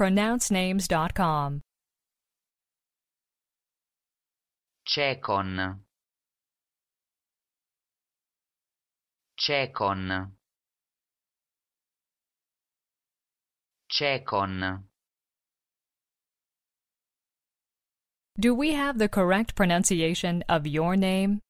PronounceNames.com. Cecon. Cecon. Cecon. Do we have the correct pronunciation of your name?